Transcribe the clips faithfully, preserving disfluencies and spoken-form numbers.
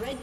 Red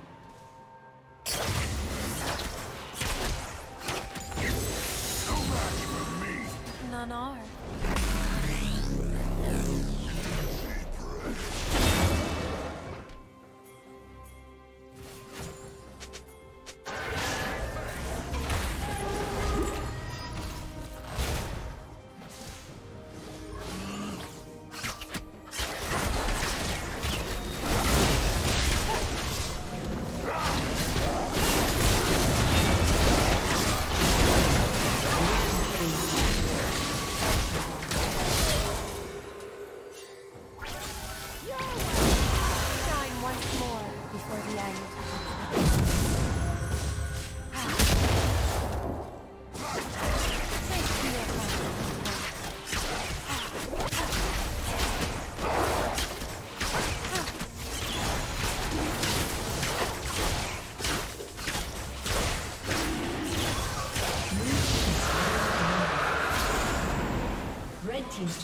No match for me. None are. Team's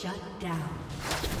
Shut down. Red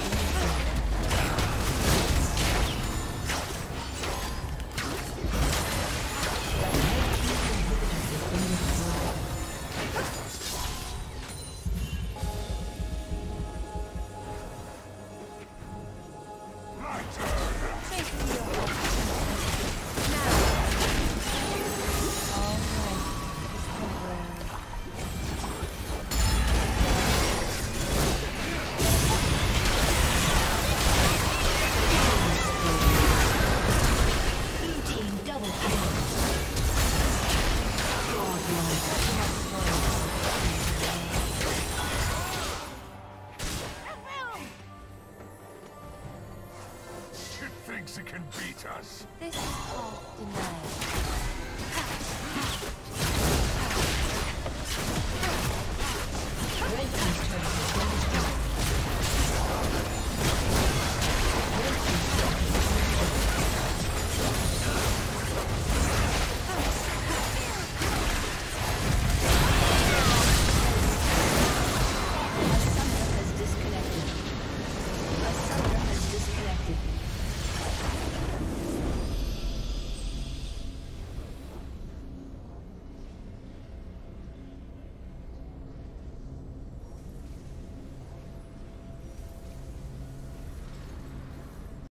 destroyed.